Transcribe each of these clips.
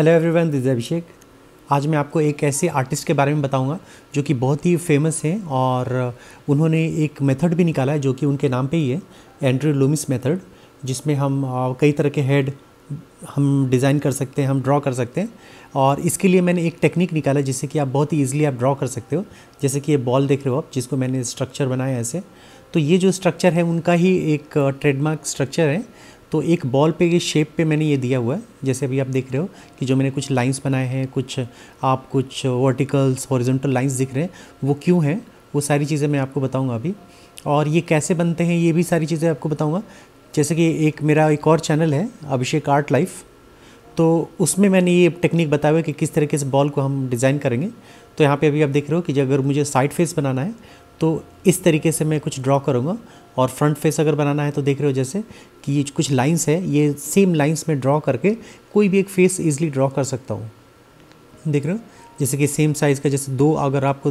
Hello everyone, this is Abhishek. आज मैं आपको एक ऐसे आर्टिस्ट के बारे में बताऊंगा जो कि बहुत ही फेमस हैं और उन्होंने एक मेथड भी निकाला है जो कि उनके नाम पे ही है, एंड्रयू लूमिस मेथड, जिसमें हम कई तरह के हेड हम डिज़ाइन कर सकते हैं, हम ड्रॉ कर सकते हैं। और इसके लिए मैंने एक टेक्निक निकाला जिससे कि आप बहुत ही ईजिली आप ड्रॉ कर सकते हो। जैसे कि ये बॉल देख रहे हो आप, जिसको मैंने स्ट्रक्चर बनाया ऐसे। तो ये जो स्ट्रक्चर है उनका ही एक ट्रेडमार्क स्ट्रक्चर है। तो एक बॉल पे, ये शेप पे मैंने ये दिया हुआ है। जैसे अभी आप देख रहे हो कि जो मैंने कुछ लाइंस बनाए हैं, कुछ वर्टिकल्स हॉरिजॉन्टल लाइंस दिख रहे हैं, वो क्यों हैं, वो सारी चीज़ें मैं आपको बताऊंगा अभी। और ये कैसे बनते हैं ये भी सारी चीज़ें आपको बताऊंगा। जैसे कि मेरा एक और चैनल है, अभिषेक आर्ट लाइफ, तो उसमें मैंने ये टेक्निक बताया हुआ कि किस तरीके से बॉल को हम डिज़ाइन करेंगे। तो यहाँ पर अभी आप देख रहे हो कि अगर मुझे साइड फेस बनाना है तो इस तरीके से मैं कुछ ड्रॉ करूँगा। और फ्रंट फेस अगर बनाना है तो देख रहे हो जैसे कि ये कुछ लाइंस है, ये सेम लाइंस में ड्रॉ करके कोई भी एक फेस इजीली ड्रॉ कर सकता हूँ। देख रहे हो जैसे कि सेम साइज़ का, जैसे दो अगर आपको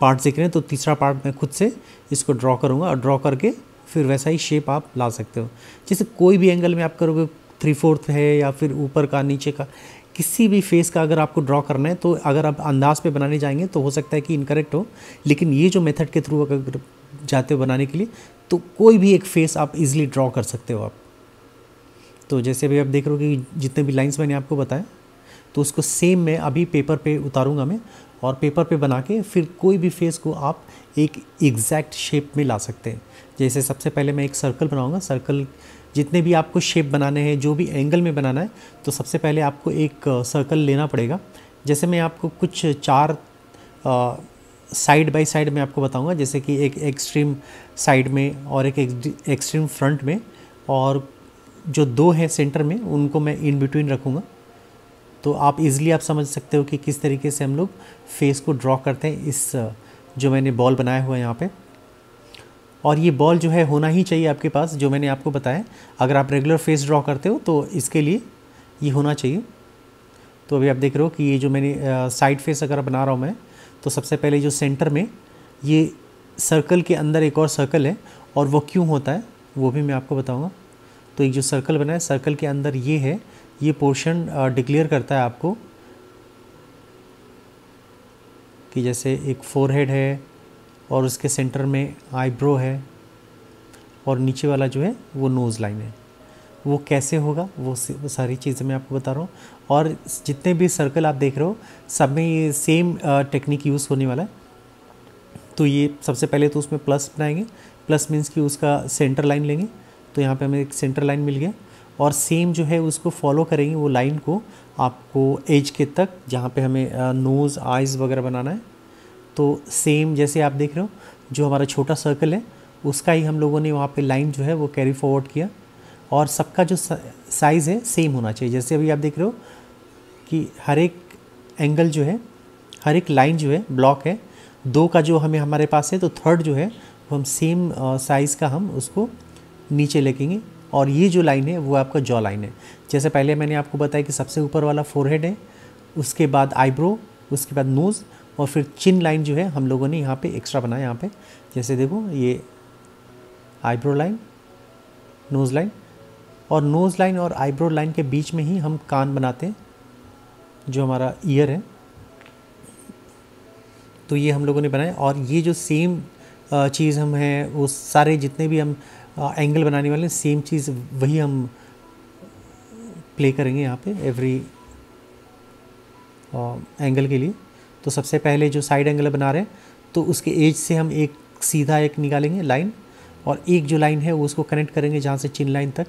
पार्ट दिख रहे हैं तो तीसरा पार्ट मैं खुद से इसको ड्रॉ करूँगा और ड्रॉ करके फिर वैसा ही शेप आप ला सकते हो। जैसे कोई भी एंगल में आप करोगे, 3/4 है या फिर ऊपर का, नीचे का, किसी भी फेस का अगर आपको ड्रॉ करना है तो अगर आप अंदाज पे बनाने जाएंगे तो हो सकता है कि इनकरेक्ट हो। लेकिन ये जो मेथड के थ्रू अगर जाते हो बनाने के लिए तो कोई भी एक फेस आप इजीली ड्रॉ कर सकते हो आप। तो जैसे भी आप देख रहे हो कि जितने भी लाइंस मैंने आपको बताया तो उसको सेम मैं अभी पेपर पे उतारूंगा मैं, और पेपर पे बना के फिर कोई भी फेस को आप एक एग्जैक्ट शेप में ला सकते हैं। जैसे सबसे पहले मैं एक सर्कल बनाऊंगा। सर्कल जितने भी आपको शेप बनाने हैं, जो भी एंगल में बनाना है, तो सबसे पहले आपको एक सर्कल लेना पड़ेगा। जैसे मैं आपको कुछ 4 साइड बाय साइड में आपको बताऊंगा। जैसे कि एक एक्सट्रीम साइड में और एक एक्सट्रीम फ्रंट में, और जो 2 हैं सेंटर में उनको मैं इन बिटवीन रखूँगा। तो आप इजीली आप समझ सकते हो कि किस तरीके से हम लोग फेस को ड्रॉ करते हैं इस जो मैंने बॉल बनाया हुआ है यहाँ पे। और ये बॉल जो है होना ही चाहिए आपके पास, जो मैंने आपको बताया। अगर आप रेगुलर फेस ड्रॉ करते हो तो इसके लिए ये होना चाहिए। तो अभी आप देख रहे हो कि ये जो मैंने साइड फेस अगर बना रहा हूँ मैं, तो सबसे पहले जो सेंटर में ये सर्कल के अंदर एक और सर्कल है, और वो क्यों होता है वो भी मैं आपको बताऊँगा। तो एक जो सर्कल बना है, सर्कल के अंदर ये है, ये पोर्शन डिक्लेयर करता है आपको कि जैसे एक फोरहेड है और उसके सेंटर में आईब्रो है, और नीचे वाला जो है वो नोज़ लाइन है। वो कैसे होगा वो सारी चीज़ें मैं आपको बता रहा हूँ। और जितने भी सर्कल आप देख रहे हो सब में ये सेम टेक्निक यूज़ होने वाला है। तो ये सबसे पहले तो उसमें प्लस बनाएंगे। प्लस मीन्स कि उसका सेंटर लाइन लेंगे। तो यहाँ पे हमें एक सेंटर लाइन मिल गया, और सेम जो है उसको फॉलो करेंगे वो लाइन को आपको एज के तक, जहाँ पे हमें नोज़, आइज़ वगैरह बनाना है। तो सेम जैसे आप देख रहे हो जो हमारा छोटा सर्कल है उसका ही हम लोगों ने वहाँ पे लाइन जो है वो कैरी फॉरवर्ड किया, और सबका जो साइज़ है सेम होना चाहिए। जैसे अभी आप देख रहे हो कि हर एक एंगल जो है, हर एक लाइन जो है ब्लॉक है, 2 का जो हमें हमारे पास है, तो थर्ड जो है वो हम सेम साइज़ का हम उसको नीचे लेंगे। और ये जो लाइन है वो आपका जॉ लाइन है। जैसे पहले मैंने आपको बताया कि सबसे ऊपर वाला फोरहेड है, उसके बाद आईब्रो, उसके बाद नोज़, और फिर चिन लाइन जो है हम लोगों ने यहाँ पे एक्स्ट्रा बनाया। यहाँ पे जैसे देखो ये आईब्रो लाइन, नोज़ लाइन, और नोज़ लाइन और आईब्रो लाइन के बीच में ही हम कान बनाते हैं जो हमारा ईयर है। तो ये हम लोगों ने बनाया। और ये जो सेम चीज़ हम हैं, वो सारे जितने भी हम एंगल बनाने वाले सेम चीज़ वही हम प्ले करेंगे यहाँ पे एवरी एंगल के लिए। तो सबसे पहले जो साइड एंगल बना रहे हैं तो उसके एज से हम एक सीधा एक निकालेंगे लाइन, और एक जो लाइन है वो उसको कनेक्ट करेंगे जहाँ से चिन लाइन तक।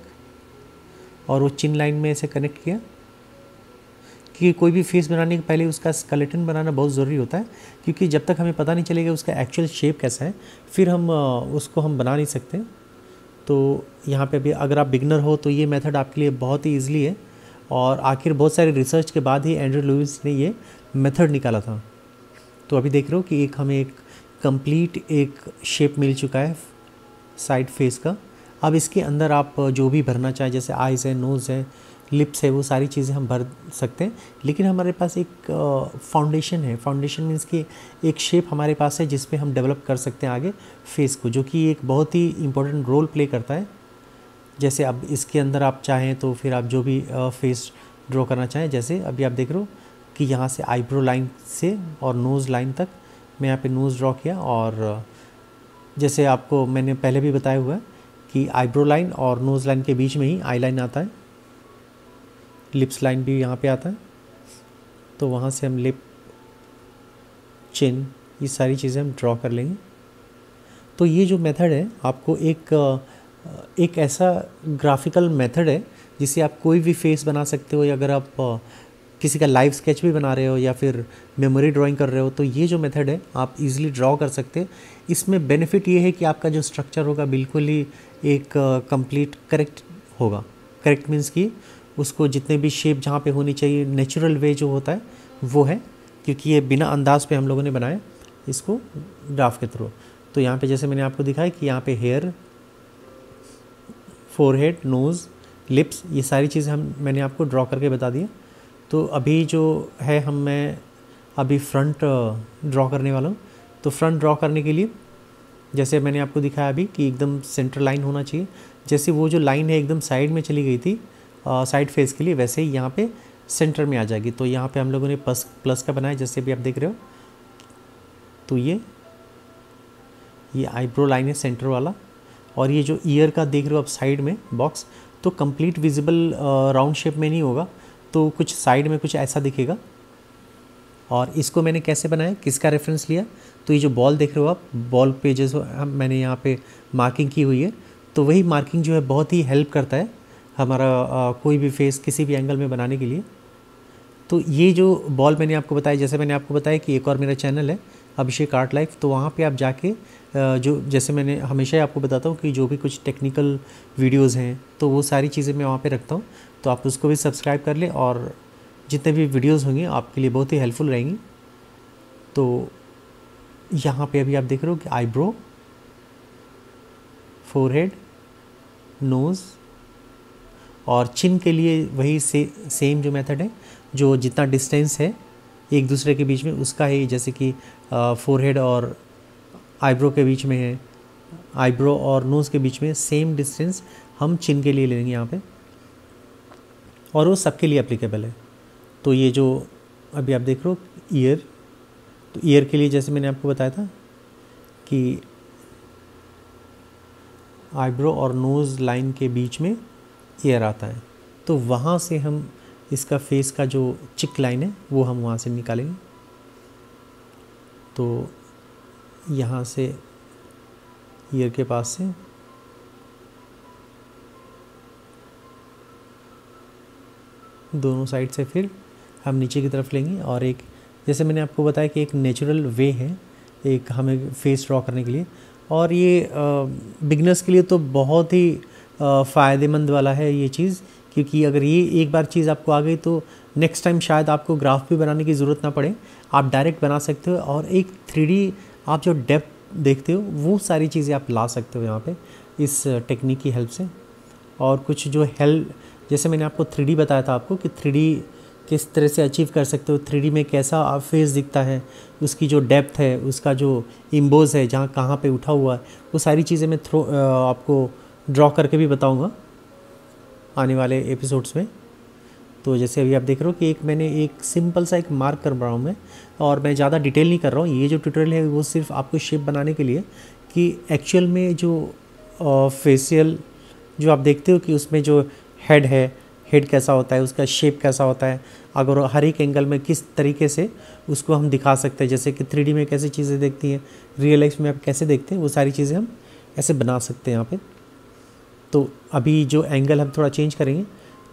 और वो चिन लाइन में ऐसे कनेक्ट किया कि कोई भी फेस बनाने के पहले उसका स्केलेटन बनाना बहुत ज़रूरी होता है, क्योंकि जब तक हमें पता नहीं चलेगा उसका एक्चुअल शेप कैसा है फिर हम उसको हम बना नहीं सकते। तो यहाँ पे भी अगर आप बिगनर हो तो ये मेथड आपके लिए बहुत ही ईजिली है। और आखिर बहुत सारे रिसर्च के बाद ही एंड्रयू लूमिस ने ये मेथड निकाला था। तो अभी देख रहे हो कि हमें एक कंप्लीट एक शेप मिल चुका है साइड फेस का। अब इसके अंदर आप जो भी भरना चाहे, जैसे आइज़ है, नोज़ है, लिप्स है, वो सारी चीज़ें हम भर सकते हैं। लेकिन हमारे पास एक फाउंडेशन है। फाउंडेशन मीन्स कि एक शेप हमारे पास है जिस पे हम डेवलप कर सकते हैं आगे फेस को, जो कि एक बहुत ही इम्पोर्टेंट रोल प्ले करता है। जैसे अब इसके अंदर आप चाहें तो फिर आप जो भी फेस ड्रॉ करना चाहें, जैसे अभी आप देख रहे हो कि यहाँ से आईब्रो लाइन से और नोज़ लाइन तक मैं यहाँ पे नोज़ ड्रॉ किया। और जैसे आपको मैंने पहले भी बताया हुआ है कि आईब्रो लाइन और नोज़ लाइन के बीच में ही आई लाइन आता है, लिप्स लाइन भी यहाँ पे आता है। तो वहाँ से हम लिप, चिन, ये सारी चीज़ें हम ड्रॉ कर लेंगे। तो ये जो मेथड है आपको एक ऐसा ग्राफिकल मेथड है जिसे आप कोई भी फेस बना सकते हो, या अगर आप किसी का लाइव स्केच भी बना रहे हो या फिर मेमोरी ड्राइंग कर रहे हो, तो ये जो मेथड है आप इजीली ड्रॉ कर सकते हैं। इसमें बेनिफिट ये है कि आपका जो स्ट्रक्चर होगा बिल्कुल ही एक कंप्लीट करेक्ट होगा। करेक्ट मीन्स कि उसको जितने भी शेप जहाँ पे होनी चाहिए नेचुरल वे जो होता है वो है, क्योंकि ये बिना अंदाज पे हम लोगों ने बनाया इसको ग्राफ के थ्रू। तो यहाँ पे जैसे मैंने आपको दिखाया कि यहाँ पे हेयर, फोरहेड, नोज़, लिप्स, ये सारी चीज़ें मैंने आपको ड्रॉ करके बता दिया। तो अभी जो है मैं अभी फ्रंट ड्रॉ करने वाला हूँ। तो फ्रंट ड्रॉ करने के लिए जैसे मैंने आपको दिखाया अभी कि एकदम सेंटर लाइन होना चाहिए, जैसे वो जो लाइन है एकदम साइड में चली गई थी साइड फेस के लिए, वैसे ही यहाँ पे सेंटर में आ जाएगी। तो यहाँ पे हम लोगों ने प्लस का बनाया जैसे भी आप देख रहे हो। तो ये आईब्रो लाइन है सेंटर वाला, और ये जो ईयर का देख रहे हो आप साइड में बॉक्स, तो कंप्लीट विजिबल राउंड शेप में नहीं होगा, तो कुछ साइड में कुछ ऐसा दिखेगा। और इसको मैंने कैसे बनाया, किसका रेफरेंस लिया, तो ये जो बॉल देख रहे हो आप, बॉल पेजेस मैंने यहाँ पे मार्किंग की हुई है। तो वही मार्किंग जो है बहुत ही हेल्प करता है हमारा कोई भी फेस किसी भी एंगल में बनाने के लिए। तो ये जो बॉल मैंने आपको बताया, जैसे मैंने आपको बताया कि एक और मेरा चैनल है अभिषेक आर्ट लाइफ, तो वहाँ पे आप जाके जो जैसे मैंने हमेशा ही आपको बताता हूँ कि जो भी कुछ टेक्निकल वीडियोस हैं तो वो सारी चीज़ें मैं वहाँ पे रखता हूँ, तो आप उसको भी सब्सक्राइब कर लें, और जितने भी वीडियोस होंगे आपके लिए बहुत ही हेल्पफुल रहेंगी। तो यहाँ पर अभी आप देख रहे हो कि आईब्रो, फोरहेड, नोज़ और चिन के लिए वही सेम जो मेथड है, जो जितना डिस्टेंस है एक दूसरे के बीच में उसका है, जैसे कि फोरहेड और आईब्रो के बीच में है, आईब्रो और नोज़ के बीच में सेम डिस्टेंस हम चिन के लिए लेंगे यहाँ पे, और वो सबके लिए एप्लीकेबल है। तो ये जो अभी आप देख रहे हो ईयर, तो ईयर के लिए जैसे मैंने आपको बताया था कि आईब्रो और नोज़ लाइन के बीच में ईयर आता है, तो वहाँ से हम इसका फेस का जो चिक लाइन है वो हम वहाँ से निकालेंगे। तो यहाँ से ईयर के पास से दोनों साइड से फिर हम नीचे की तरफ लेंगे, और एक जैसे मैंने आपको बताया कि एक नेचुरल वे है एक हमें फेस ड्रॉ करने के लिए, और ये बिगनर्स के लिए तो बहुत ही फ़ायदेमंद वाला है ये चीज़, क्योंकि अगर ये एक बार चीज़ आपको आ गई तो नेक्स्ट टाइम शायद आपको ग्राफ भी बनाने की ज़रूरत ना पड़े, आप डायरेक्ट बना सकते हो। और एक 3D आप जो डेप्थ देखते हो वो सारी चीज़ें आप ला सकते हो यहाँ पे इस टेक्निक की हेल्प से। और कुछ जो हेल्प जैसे मैंने आपको 3D बताया था आपको कि 3D किस तरह से अचीव कर सकते हो, 3D में कैसा फेस दिखता है, उसकी जो डेप्थ है, उसका जो इम्बोज है जहाँ कहाँ पर उठा हुआ है, वो सारी चीज़ें मैं आपको ड्रॉ करके भी बताऊँगा आने वाले एपिसोड्स में। तो जैसे अभी आप देख रहे हो कि मैंने एक सिंपल सा एक मार्क कर रहा हूँ मैं, और मैं ज़्यादा डिटेल नहीं कर रहा हूँ। ये जो ट्यूटोरियल है वो सिर्फ आपको शेप बनाने के लिए, कि एक्चुअल में जो फेशियल जो आप देखते हो कि उसमें जो हेड है, हेड कैसा होता है, उसका शेप कैसा होता है, अगर हर एक एंगल में किस तरीके से उसको हम दिखा सकते हैं, जैसे कि 3D में कैसी चीज़ें दिखती हैं, रियल लाइफ में आप कैसे देखते हैं, वो सारी चीज़ें हम ऐसे बना सकते हैं यहाँ पर। तो अभी जो एंगल हम थोड़ा चेंज करेंगे,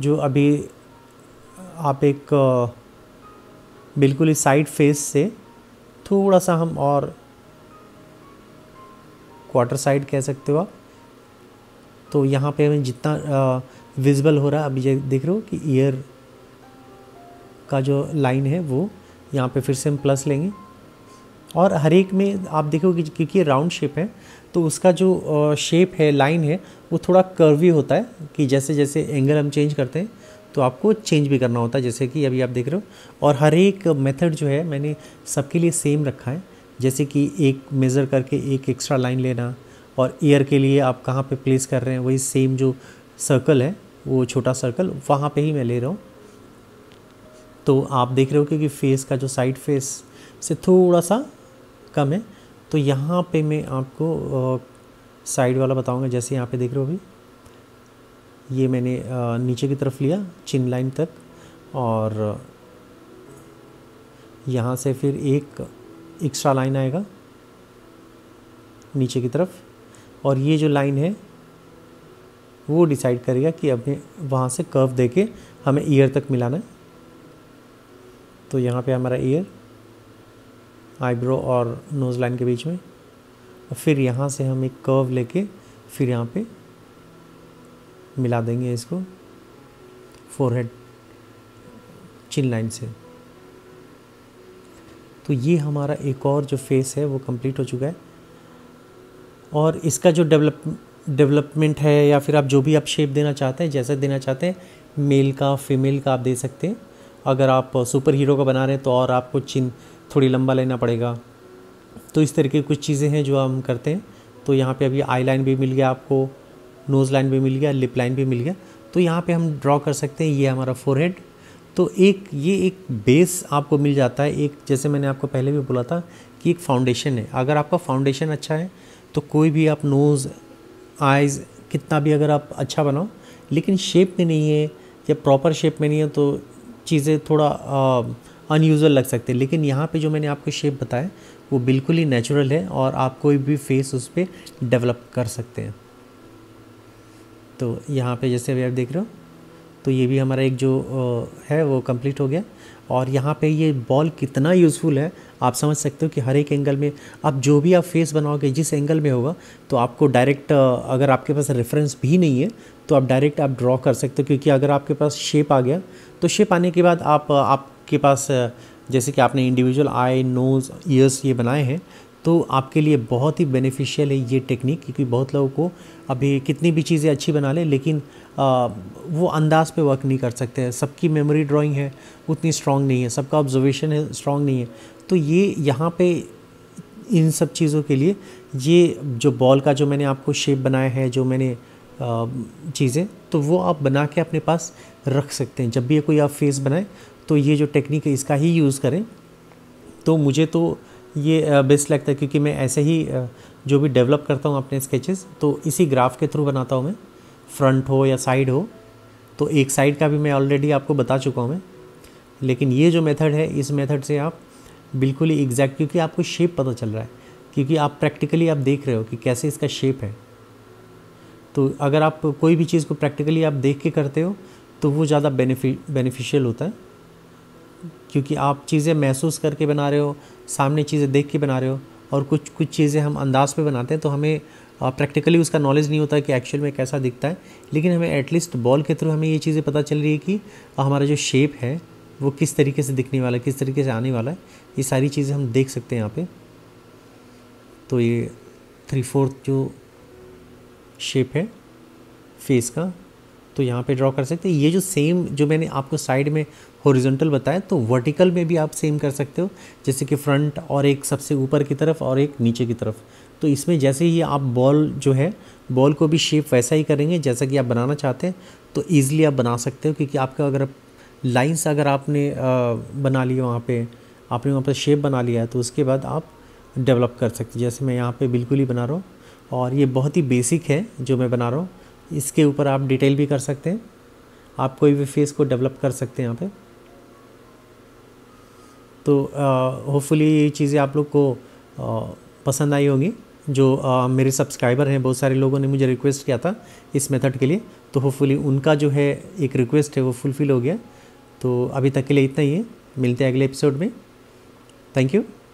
जो अभी आप एक बिल्कुल ही साइड फेस से थोड़ा सा हम और क्वार्टर साइड कह सकते हो आप। तो यहाँ पे हमें जितना विजिबल हो रहा है, अभी देख रहे हो कि ईयर का जो लाइन है वो यहाँ पे फिर से हम प्लस लेंगे, और हर एक में आप देखोगे क्योंकि राउंड शेप है तो उसका जो शेप है, लाइन है, वो थोड़ा कर्वी होता है, कि जैसे जैसे एंगल हम चेंज करते हैं तो आपको चेंज भी करना होता है, जैसे कि अभी आप देख रहे हो। और हर एक मेथड जो है मैंने सबके लिए सेम रखा है, जैसे कि एक मेज़र करके एक एक्स्ट्रा लाइन लेना, और ईयर के लिए आप कहाँ पे प्लेस कर रहे हैं वही सेम जो सर्कल है, वो छोटा सर्कल वहाँ पे ही मैं ले रहा हूँ। तो आप देख रहे हो क्योंकि फेस का जो साइड फेस से थोड़ा सा कम है, तो यहाँ पे मैं आपको साइड वाला बताऊंगा। जैसे यहाँ पे देख रहे हो अभी ये मैंने नीचे की तरफ लिया चिन लाइन तक, और यहाँ से फिर एक एक्स्ट्रा लाइन आएगा नीचे की तरफ, और ये जो लाइन है वो डिसाइड करेगा कि हमें वहाँ से कर्व देके हमें ईयर तक मिलाना है। तो यहाँ पे हमारा ईयर आईब्रो और नोज़ लाइन के बीच में, और फिर यहाँ से हम एक कर्व लेके फिर यहाँ पे मिला देंगे इसको फोरहेड चिन लाइन से। तो ये हमारा एक और जो फेस है वो कंप्लीट हो चुका है। और इसका जो डेवलपमेंट है या फिर आप जो भी आप शेप देना चाहते हैं, जैसे देना चाहते हैं, मेल का फीमेल का आप दे सकते हैं। अगर आप सुपर हीरो का बना रहे हैं तो और आपको चिन थोड़ी लंबा लेना पड़ेगा। तो इस तरीके की कुछ चीज़ें हैं जो हम करते हैं। तो यहाँ पे अभी आई लाइन भी मिल गया आपको, नोज़ लाइन भी मिल गया, लिप लाइन भी मिल गया। तो यहाँ पे हम ड्रॉ कर सकते हैं। ये हमारा फोरहेड। तो एक ये एक बेस आपको मिल जाता है, एक जैसे मैंने आपको पहले भी बोला था कि एक फाउंडेशन है। अगर आपका फाउंडेशन अच्छा है तो कोई भी आप नोज़ आइज़ कितना भी अगर आप अच्छा बनाओ, लेकिन शेप में नहीं है या प्रॉपर शेप में नहीं है तो चीज़ें थोड़ा अनयूजुअल लग सकते हैं। लेकिन यहाँ पे जो मैंने आपको शेप बताया वो बिल्कुल ही नेचुरल है और आप कोई भी फेस उस पर डेवलप कर सकते हैं। तो यहाँ पे जैसे अभी आप देख रहे हो तो ये भी हमारा एक जो है वो कंप्लीट हो गया। और यहाँ पे ये बॉल कितना यूज़फुल है आप समझ सकते हो कि हर एक एंगल में आप जो भी आप फेस बनाओगे जिस एंगल में होगा तो आपको डायरेक्ट, अगर आपके पास रेफरेंस भी नहीं है तो आप डायरेक्ट आप ड्रॉ कर सकते हो। क्योंकि अगर आपके पास शेप आ गया तो शेप आने के बाद आपके पास जैसे कि आपने इंडिविजुअल आई, नोज़, ईयर्स ये बनाए हैं तो आपके लिए बहुत ही बेनिफिशियल है ये टेक्निक। क्योंकि बहुत लोगों को अभी कितनी भी चीज़ें अच्छी बना लें लेकिन वो अंदाज़ पे वर्क नहीं कर सकते हैं। सबकी मेमोरी ड्राइंग है उतनी स्ट्रॉन्ग नहीं है, सबका ऑब्जर्वेशन है स्ट्रॉन्ग नहीं है। तो ये यहाँ पे इन सब चीज़ों के लिए ये जो बॉल का जो मैंने आपको शेप बनाया है, जो मैंने चीज़ें, तो वो आप बना के अपने पास रख सकते हैं। जब भी कोई आप फेस बनाएं तो ये जो टेक्निक है इसका ही यूज़ करें। तो मुझे तो ये बेस्ट लगता है क्योंकि मैं ऐसे ही जो भी डेवलप करता हूँ अपने स्केचेस तो इसी ग्राफ के थ्रू बनाता हूँ मैं, फ्रंट हो या साइड हो। तो एक साइड का भी मैं ऑलरेडी आपको बता चुका हूँ मैं, लेकिन ये जो मेथड है इस मेथड से आप बिल्कुल ही एग्जैक्ट, क्योंकि आपको शेप पता चल रहा है, क्योंकि आप प्रैक्टिकली आप देख रहे हो कि कैसे इसका शेप है। तो अगर आप कोई भी चीज़ को प्रैक्टिकली आप देख के करते हो तो वो ज़्यादा बेनिफिशियल होता है, क्योंकि आप चीज़ें महसूस करके बना रहे हो, सामने चीज़ें देख के बना रहे हो। और कुछ कुछ चीज़ें हम अंदाज़ पे बनाते हैं तो हमें प्रैक्टिकली उसका नॉलेज नहीं होता कि एक्चुअल में कैसा दिखता है। लेकिन हमें एटलीस्ट बॉल के थ्रू हमें ये चीज़ें पता चल रही है कि हमारा जो शेप है वो किस तरीके से दिखने वाला है, किस तरीके से आने वाला है, ये सारी चीज़ें हम देख सकते हैं यहाँ पर। तो ये 3/4 जो शेप है फेस का तो यहाँ पे ड्रॉ कर सकते हैं। ये जो सेम जो मैंने आपको साइड में हॉरिजॉन्टल बताया तो वर्टिकल में भी आप सेम कर सकते हो, जैसे कि फ्रंट और एक सबसे ऊपर की तरफ और एक नीचे की तरफ। तो इसमें जैसे ही आप बॉल जो है बॉल को भी शेप वैसा ही करेंगे जैसा कि आप बनाना चाहते हैं तो ईज़िली आप बना सकते हो। क्योंकि आपका अगर लाइंस अगर आपने बना लिए, वहाँ पर शेप बना लिया है तो उसके बाद आप डेवलप कर सकते हो। जैसे मैं यहाँ पर बिल्कुल ही बना रहा हूँ और ये बहुत ही बेसिक है जो मैं बना रहा हूँ, इसके ऊपर आप डिटेल भी कर सकते हैं, आप कोई भी फेस को डेवलप कर सकते हैं यहाँ पे। तो होपफुली ये चीज़ें आप लोग को पसंद आई होंगी। जो मेरे सब्सक्राइबर हैं, बहुत सारे लोगों ने मुझे रिक्वेस्ट किया था इस मेथड के लिए, तो होपफुली उनका जो है एक रिक्वेस्ट है वो फुलफ़िल हो गया। तो अभी तक के लिए इतना ही है, मिलते हैं अगले एपिसोड में। Thank you.